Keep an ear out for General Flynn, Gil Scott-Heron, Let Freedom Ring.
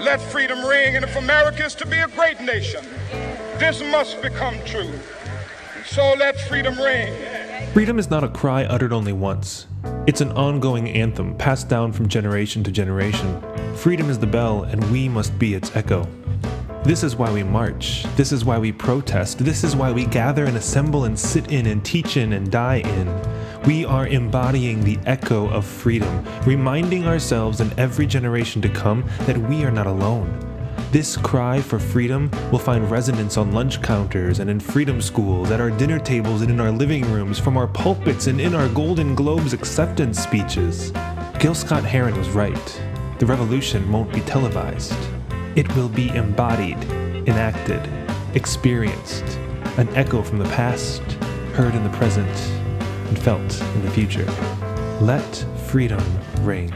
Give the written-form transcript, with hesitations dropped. Let freedom ring, and if America is to be a great nation, this must become true. So let freedom ring. Freedom is not a cry uttered only once. It's an ongoing anthem passed down from generation to generation. Freedom is the bell, and we must be its echo. This is why we march. This is why we protest. This is why we gather and assemble and sit in and teach in and die in. We are embodying the echo of freedom, reminding ourselves and every generation to come that we are not alone. This cry for freedom will find resonance on lunch counters and in freedom schools, at our dinner tables and in our living rooms, from our pulpits and in our Golden Globes acceptance speeches. Gil Scott-Heron was right. The revolution won't be televised. It will be embodied, enacted, experienced, an echo from the past, heard in the present, and felt in the future. Let freedom ring.